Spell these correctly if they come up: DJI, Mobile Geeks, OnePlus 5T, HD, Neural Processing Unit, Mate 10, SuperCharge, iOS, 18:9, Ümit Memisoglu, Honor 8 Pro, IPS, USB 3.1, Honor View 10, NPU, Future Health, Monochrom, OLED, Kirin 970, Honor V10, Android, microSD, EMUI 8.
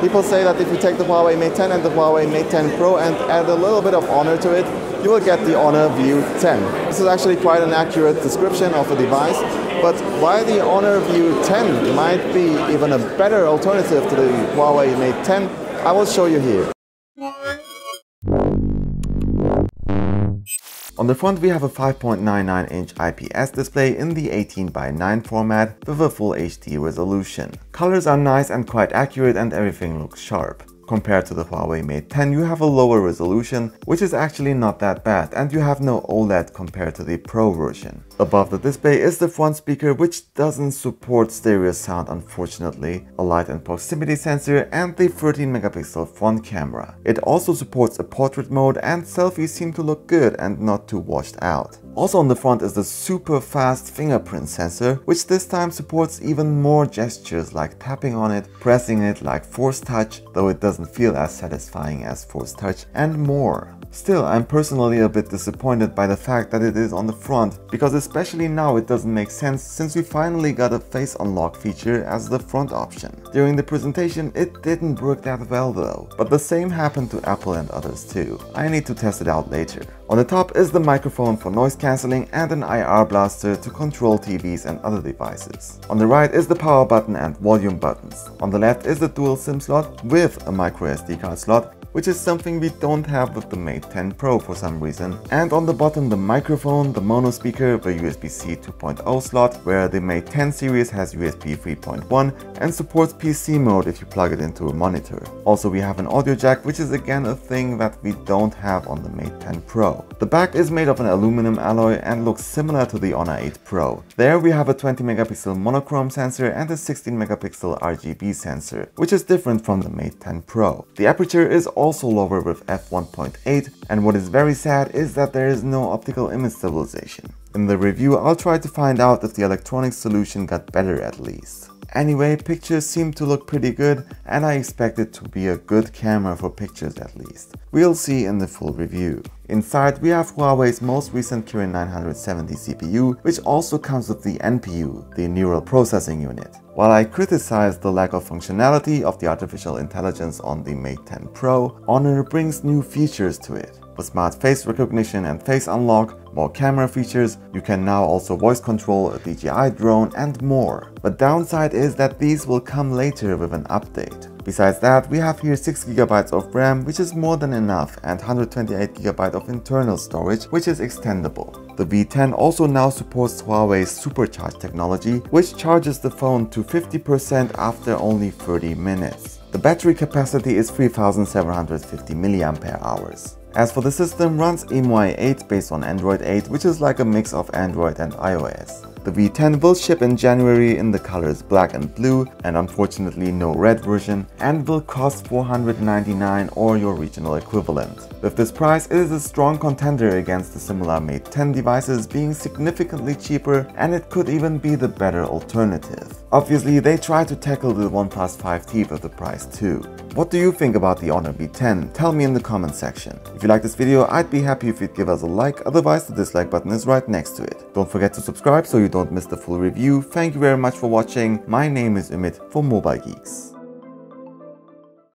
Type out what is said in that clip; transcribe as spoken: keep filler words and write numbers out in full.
People say that if you take the Huawei Mate ten and the Huawei Mate ten Pro and add a little bit of Honor to it, you will get the Honor View ten. This is actually quite an accurate description of the device, but why the Honor View ten might be even a better alternative to the Huawei Mate ten, I will show you here. On the front we have a five point nine nine inch I P S display in the eighteen by nine format with a full H D resolution. Colors are nice and quite accurate and everything looks sharp. Compared to the Huawei Mate ten, you have a lower resolution, which is actually not that bad, and you have no OLED compared to the Pro version. Above the display is the front speaker, which doesn't support stereo sound unfortunately, a light and proximity sensor, and the thirteen megapixel front camera. It also supports a portrait mode, and selfies seem to look good and not too washed out. Also on the front is the super fast fingerprint sensor, which this time supports even more gestures like tapping on it, pressing it like force touch, though it doesn't feel as satisfying as force touch, and more. Still, I'm personally a bit disappointed by the fact that it is on the front, because especially now it doesn't make sense since we finally got a face unlock feature as the front option. During the presentation it didn't work that well though, but the same happened to Apple and others too. I need to test it out later. On the top is the microphone for noise cancelling and an I R blaster to control T Vs and other devices. On the right is the power button and volume buttons. On the left is the dual SIM slot with a micro S D card slot, which is something we don't have with the Mate ten Pro for some reason. And on the bottom the microphone, the mono speaker, the U S B C two point oh slot, where the Mate ten series has U S B three point one and supports P C mode if you plug it into a monitor. Also we have an audio jack, which is again a thing that we don't have on the Mate ten Pro. The back is made of an aluminum alloy and looks similar to the Honor eight Pro. There we have a twenty megapixel monochrome sensor and a sixteen megapixel R G B sensor, which is different from the Mate ten Pro. The aperture is also lower with f one point eight, and what is very sad is that there is no optical image stabilization. In the review I'll try to find out if the electronics solution got better at least. Anyway, pictures seem to look pretty good and I expect it to be a good camera for pictures at least. We'll see in the full review. Inside we have Huawei's most recent Kirin nine seventy C P U, which also comes with the N P U, the Neural Processing Unit. While I criticize the lack of functionality of the artificial intelligence on the Mate ten Pro, Honor brings new features to it. With smart face recognition and face unlock, more camera features, you can now also voice control a D J I drone and more. The downside is that these will come later with an update. Besides that, we have here six gigabytes of RAM, which is more than enough, and one hundred twenty-eight gigabytes of internal storage, which is extendable. The V ten also now supports Huawei's SuperCharge technology, which charges the phone to fifty percent after only thirty minutes. The battery capacity is three thousand seven hundred fifty milliamp hours. As for the system, runs E M U I eight based on Android eight, which is like a mix of Android and iOS. The V ten will ship in January in the colors black and blue, and unfortunately no red version, and will cost four hundred ninety-nine dollars or your regional equivalent. With this price, it is a strong contender against the similar Mate ten devices being significantly cheaper, and it could even be the better alternative. Obviously, they try to tackle the OnePlus five T with the price too. What do you think about the Honor V ten? Tell me in the comment section. If you like this video, I'd be happy if you'd give us a like, otherwise the dislike button is right next to it. Don't forget to subscribe so you don't miss the full review. Thank you very much for watching. My name is Ümit for Mobile Geeks.